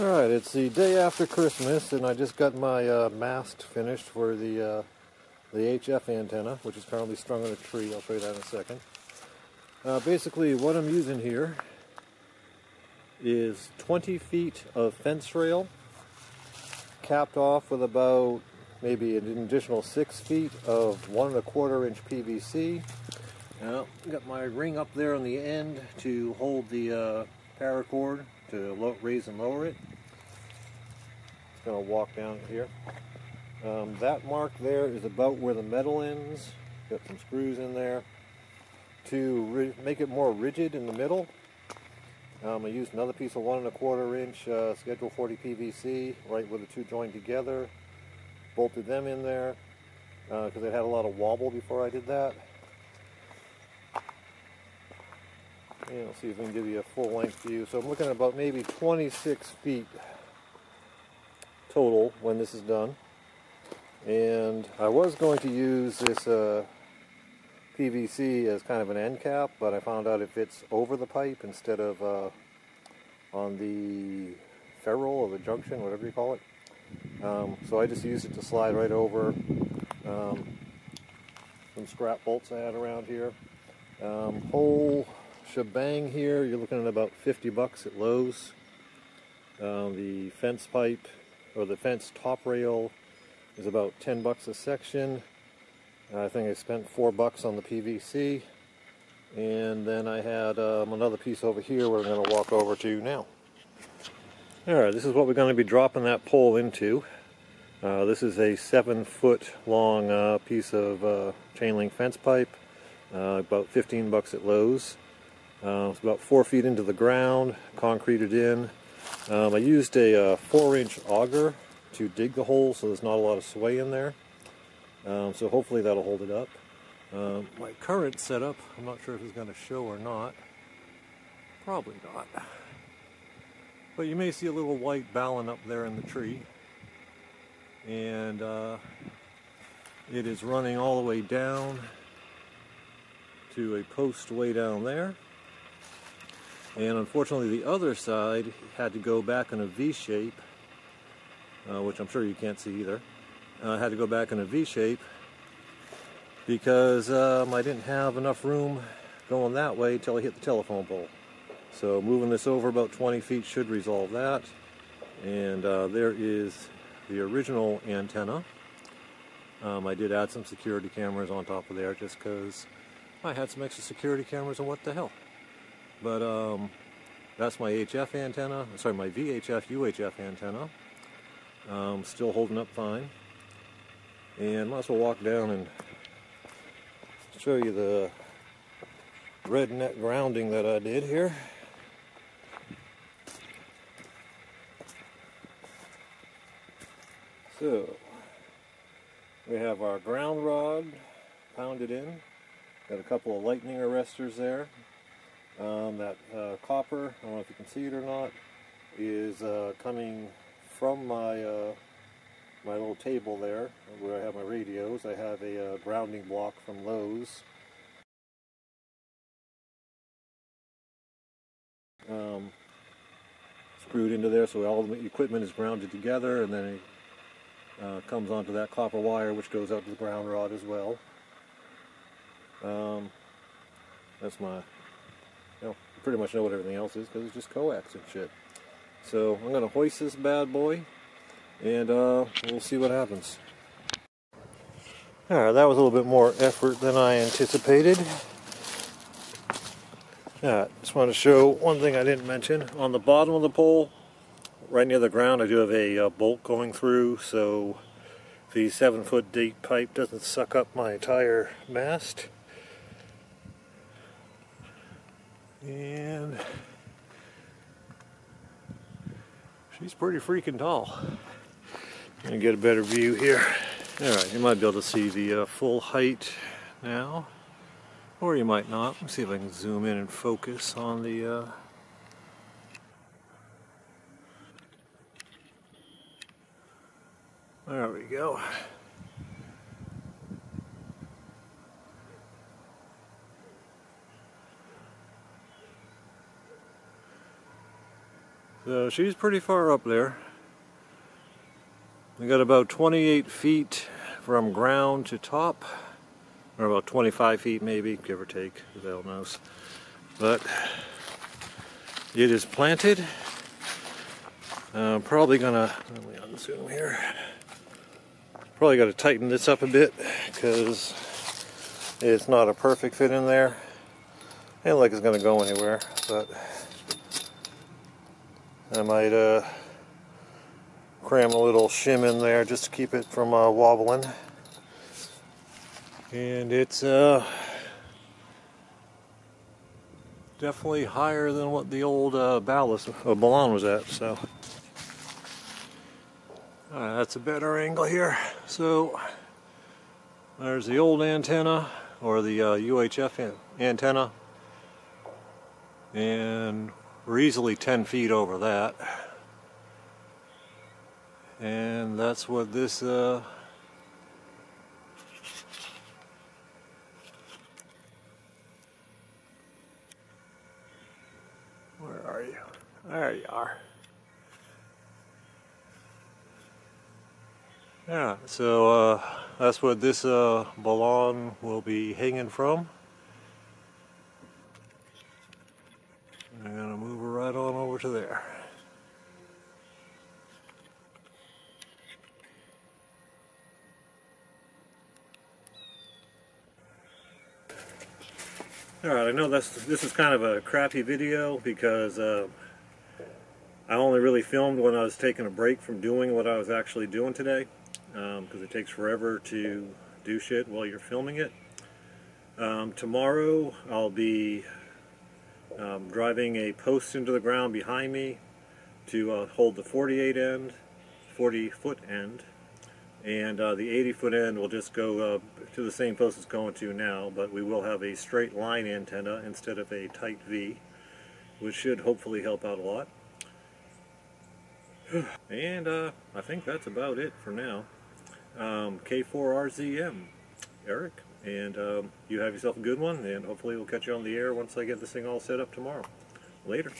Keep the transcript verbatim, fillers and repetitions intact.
Alright, it's the day after Christmas, and I just got my uh, mast finished for the uh, the H F antenna, which is currently strung on a tree. I'll show you that in a second. Uh, basically, what I'm using here is twenty feet of fence rail, capped off with about maybe an additional six feet of one and a quarter inch P V C. Now, got my ring up there on the end to hold the uh, paracord, to low, raise and lower it. It's going to walk down here. Um, that mark there is about where the metal ends. Got some screws in there. To make it more rigid in the middle, um, I used another piece of one and a quarter inch uh, Schedule forty P V C, right where the two joined together. Bolted them in there because uh, they had a lot of wobble before I did that. And I'll see if I can give you a full length view. So I'm looking at about maybe twenty-six feet total when this is done. And I was going to use this uh, P V C as kind of an end cap, but I found out it fits over the pipe instead of uh, on the ferrule or the junction, whatever you call it. Um, so I just used it to slide right over um, some scrap bolts I had around here. Um, whole shebang here, you're looking at about fifty bucks at Lowe's. Um, the fence pipe, or the fence top rail, is about ten bucks a section. I think I spent four bucks on the P V C, and then I had um, another piece over here we're going to walk over to now. Alright, this is what we're going to be dropping that pole into. Uh, this is a seven foot long uh, piece of uh, chain link fence pipe, uh, about fifteen bucks at Lowe's. Uh, it's about four feet into the ground, concreted in. Um, I used a uh, four inch auger to dig the hole, so there's not a lot of sway in there. Um, so hopefully that'll hold it up. Um, my current setup, I'm not sure if it's going to show or not. Probably not. But you may see a little white ballon up there in the tree. And uh, it is running all the way down to a post way down there. And unfortunately the other side had to go back in a V shape, uh, which I'm sure you can't see either. I uh, had to go back in a V shape because um, I didn't have enough room going that way till I hit the telephone pole. So moving this over about twenty feet should resolve that. And uh, there is the original antenna. Um, I did add some security cameras on top of there just because I had some extra security cameras and what the hell. But um, that's my H F antenna, sorry, my V H F, U H F antenna. Um, still holding up fine. And let's walk down and show you the red neck grounding that I did here. So, we have our ground rod pounded in. Got a couple of lightning arresters there. Um, that uh, copper, I don't know if you can see it or not, is uh, coming from my uh, my little table there where I have my radios. I have a uh, grounding block from Lowe's. Um, screwed into there so all the equipment is grounded together, and then it uh, comes onto that copper wire, which goes out to the ground rod as well. Um, that's my, you know, pretty much know what everything else is because it's just coax and shit. So I'm going to hoist this bad boy. And uh, we'll see what happens. Alright, that was a little bit more effort than I anticipated. Alright, just want to show one thing I didn't mention. On the bottom of the pole, right near the ground, I do have a uh, bolt going through, so the seven foot deep pipe doesn't suck up my entire mast. And she's pretty freaking tall. And get a better view here. Alright, you might be able to see the uh, full height now, or you might not. Let me see if I can zoom in and focus on the uh... there we go. So So she's pretty far up there. We got about twenty-eight feet from ground to top, or about twenty-five feet maybe, give or take, the hell knows. But it is planted. Uh, probably gonna, let me unzoom here. Probably gotta tighten this up a bit because it's not a perfect fit in there. And like it's gonna go anywhere, but I might uh, cram a little shim in there just to keep it from uh, wobbling. And it's uh, definitely higher than what the old uh, ballast uh, ballon was at. So uh, that's a better angle here. So there's the old antenna, or the uh, U H F antenna, and we're easily ten feet over that. And that's what this uh, where are you? There you are. Yeah, so uh, that's what this uh, ballon will be hanging from. I'm gonna move her right on over to there. Alright, I know that's, this is kind of a crappy video because uh, I only really filmed when I was taking a break from doing what I was actually doing today, because um, it takes forever to do shit while you're filming it. Um, tomorrow I'll be um, driving a post into the ground behind me to uh, hold the forty-eight end, forty foot end, and uh, the eighty foot end will just go uh, to the same post it's going to now, but we will have a straight line antenna instead of a tight V, which should hopefully help out a lot. And uh, I think that's about it for now. um, K four R Z M, Eric, and um, you have yourself a good one, and hopefully we'll catch you on the air once I get this thing all set up tomorrow. Later.